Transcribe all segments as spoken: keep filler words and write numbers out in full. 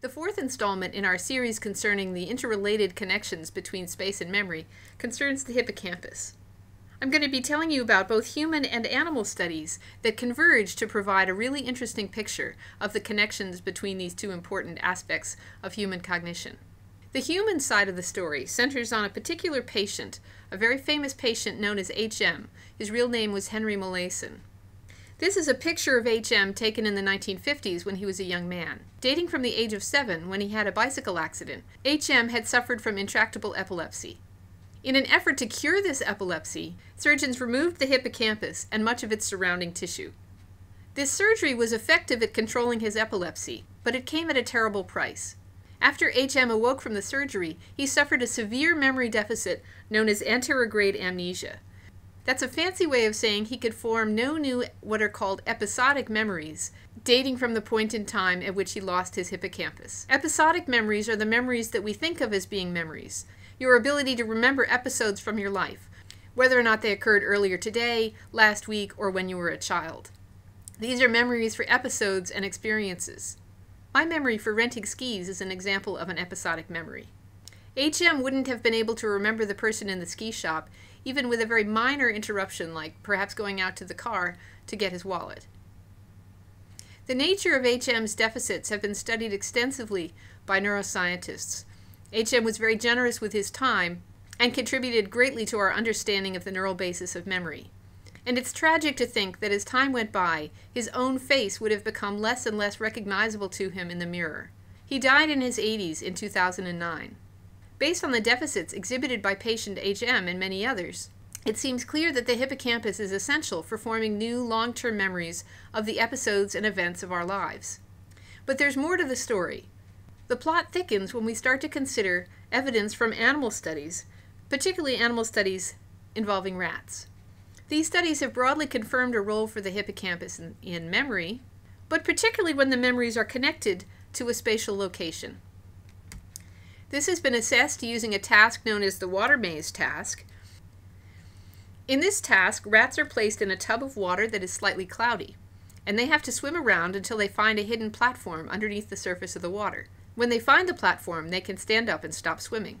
The fourth installment in our series concerning the interrelated connections between space and memory concerns the hippocampus. I'm going to be telling you about both human and animal studies that converge to provide a really interesting picture of the connections between these two important aspects of human cognition. The human side of the story centers on a particular patient, a very famous patient known as H M. His real name was Henry Molaison. This is a picture of H M taken in the nineteen fifties when he was a young man. Dating from the age of seven, when he had a bicycle accident, H M had suffered from intractable epilepsy. In an effort to cure this epilepsy, surgeons removed the hippocampus and much of its surrounding tissue. This surgery was effective at controlling his epilepsy, but it came at a terrible price. After H M awoke from the surgery, he suffered a severe memory deficit known as anterograde amnesia. That's a fancy way of saying he could form no new what are called episodic memories, dating from the point in time at which he lost his hippocampus. Episodic memories are the memories that we think of as being memories, your ability to remember episodes from your life, whether or not they occurred earlier today, last week, or when you were a child. These are memories for episodes and experiences. My memory for renting skis is an example of an episodic memory. H M wouldn't have been able to remember the person in the ski shop, even with a very minor interruption, like perhaps going out to the car to get his wallet. The nature of H M's deficits have been studied extensively by neuroscientists. H M was very generous with his time and contributed greatly to our understanding of the neural basis of memory. And it's tragic to think that as time went by, his own face would have become less and less recognizable to him in the mirror. He died in his eighties in two thousand nine. Based on the deficits exhibited by patient H M and many others, it seems clear that the hippocampus is essential for forming new long-term memories of the episodes and events of our lives. But there's more to the story. The plot thickens when we start to consider evidence from animal studies, particularly animal studies involving rats. These studies have broadly confirmed a role for the hippocampus in, in memory, but particularly when the memories are connected to a spatial location. This has been assessed using a task known as the water maze task. In this task, rats are placed in a tub of water that is slightly cloudy, and they have to swim around until they find a hidden platform underneath the surface of the water. When they find the platform, they can stand up and stop swimming.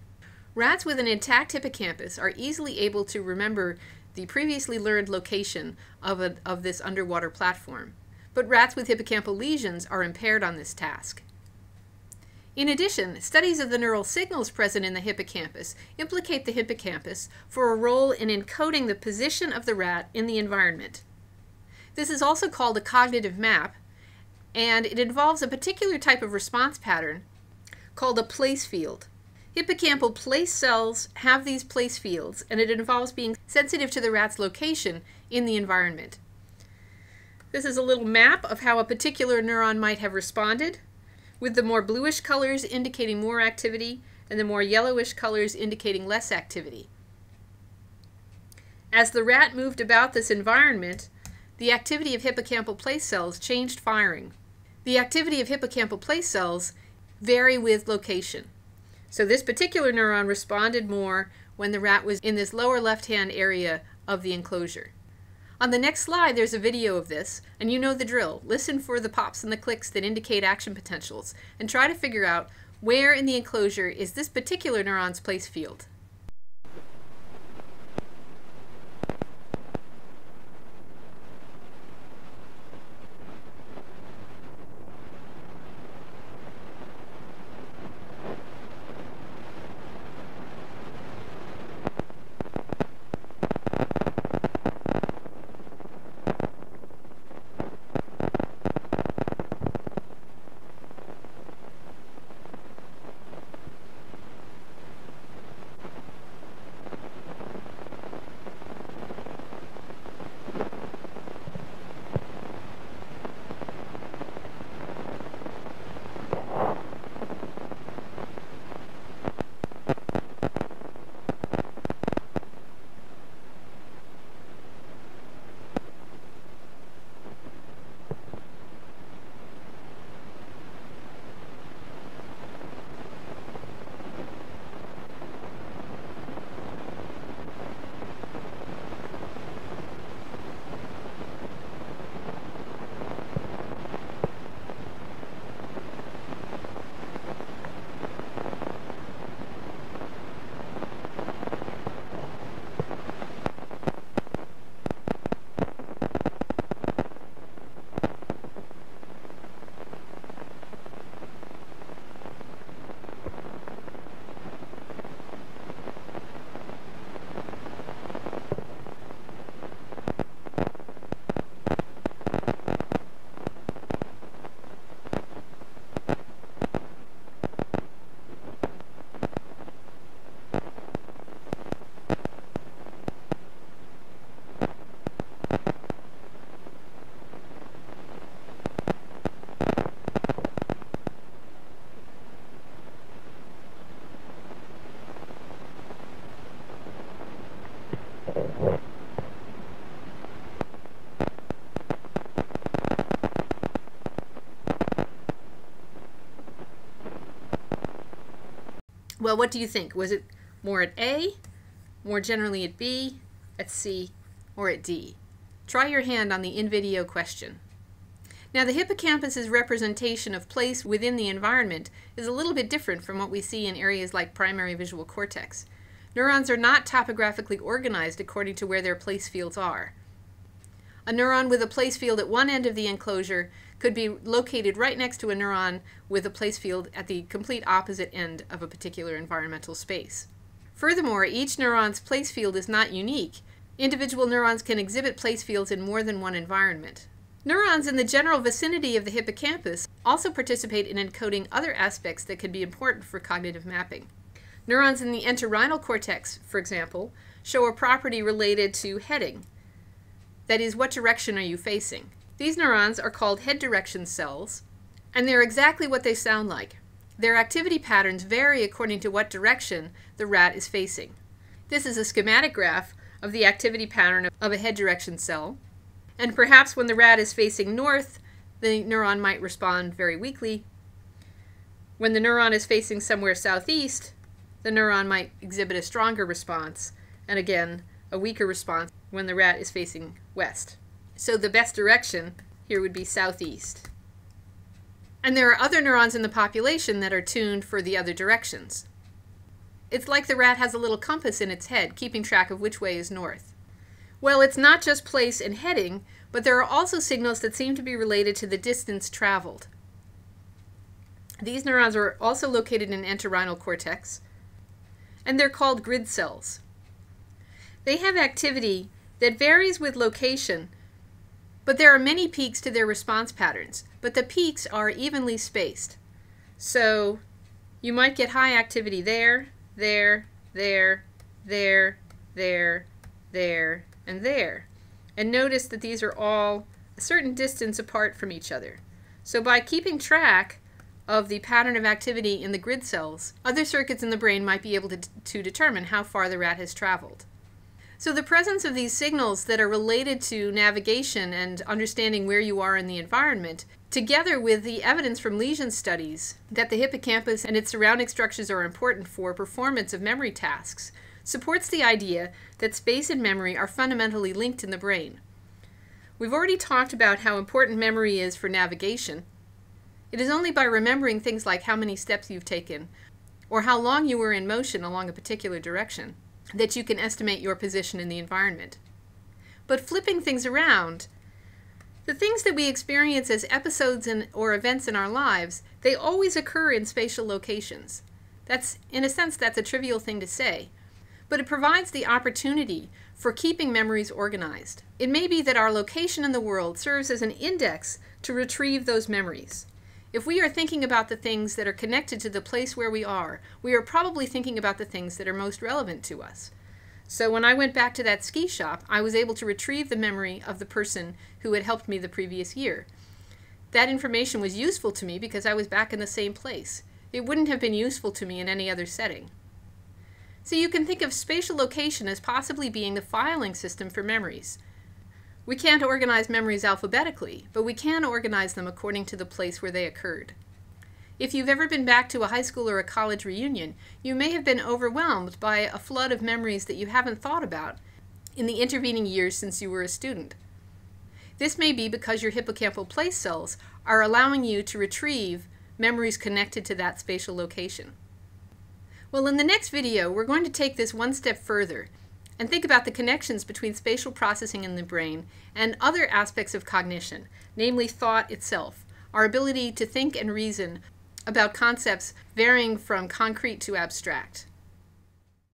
Rats with an intact hippocampus are easily able to remember the previously learned location of, a, of this underwater platform, but rats with hippocampal lesions are impaired on this task. In addition, studies of the neural signals present in the hippocampus implicate the hippocampus for a role in encoding the position of the rat in the environment. This is also called a cognitive map, and it involves a particular type of response pattern called a place field. Hippocampal place cells have these place fields, and it involves being sensitive to the rat's location in the environment. This is a little map of how a particular neuron might have responded, with the more bluish colors indicating more activity and the more yellowish colors indicating less activity. As the rat moved about this environment, the activity of hippocampal place cells changed firing. The activity of hippocampal place cells vary with location. So this particular neuron responded more when the rat was in this lower left-hand area of the enclosure. On the next slide, there's a video of this, and you know the drill. Listen for the pops and the clicks that indicate action potentials, and try to figure out where in the enclosure is this particular neuron's place field. Well, what do you think? Was it more at A, more generally at B, at C, or at D? Try your hand on the in-video question. Now, the hippocampus's representation of place within the environment is a little bit different from what we see in areas like primary visual cortex. Neurons are not topographically organized according to where their place fields are. A neuron with a place field at one end of the enclosure could be located right next to a neuron with a place field at the complete opposite end of a particular environmental space. Furthermore, each neuron's place field is not unique. Individual neurons can exhibit place fields in more than one environment. Neurons in the general vicinity of the hippocampus also participate in encoding other aspects that could be important for cognitive mapping. Neurons in the entorhinal cortex, for example, show a property related to heading. That is, what direction are you facing? These neurons are called head direction cells, and they're exactly what they sound like. Their activity patterns vary according to what direction the rat is facing. This is a schematic graph of the activity pattern of a head direction cell, and perhaps when the rat is facing north, the neuron might respond very weakly. When the neuron is facing somewhere southeast, the neuron might exhibit a stronger response, and again, a weaker response when the rat is facing west. So the best direction here would be southeast. And there are other neurons in the population that are tuned for the other directions. It's like the rat has a little compass in its head, keeping track of which way is north. Well, it's not just place and heading, but there are also signals that seem to be related to the distance traveled. These neurons are also located in entorhinal cortex, and they're called grid cells. They have activity that varies with location, but there are many peaks to their response patterns, but the peaks are evenly spaced. So you might get high activity there, there, there, there, there, there, and there. And notice that these are all a certain distance apart from each other. So by keeping track of the pattern of activity in the grid cells, other circuits in the brain might be able to, to determine how far the rat has traveled. So the presence of these signals that are related to navigation and understanding where you are in the environment, together with the evidence from lesion studies that the hippocampus and its surrounding structures are important for performance of memory tasks, supports the idea that space and memory are fundamentally linked in the brain. We've already talked about how important memory is for navigation. It is only by remembering things like how many steps you've taken or how long you were in motion along a particular direction that you can estimate your position in the environment. But flipping things around, the things that we experience as episodes in, or events in our lives, they always occur in spatial locations. That's, in a sense, that's a trivial thing to say. But it provides the opportunity for keeping memories organized. It may be that our location in the world serves as an index to retrieve those memories. If we are thinking about the things that are connected to the place where we are, we are probably thinking about the things that are most relevant to us. So when I went back to that ski shop, I was able to retrieve the memory of the person who had helped me the previous year. That information was useful to me because I was back in the same place. It wouldn't have been useful to me in any other setting. So you can think of spatial location as possibly being the filing system for memories. We can't organize memories alphabetically, but we can organize them according to the place where they occurred. If you've ever been back to a high school or a college reunion, you may have been overwhelmed by a flood of memories that you haven't thought about in the intervening years since you were a student. This may be because your hippocampal place cells are allowing you to retrieve memories connected to that spatial location. Well, in the next video, we're going to take this one step further and think about the connections between spatial processing in the brain and other aspects of cognition, namely thought itself, our ability to think and reason about concepts varying from concrete to abstract.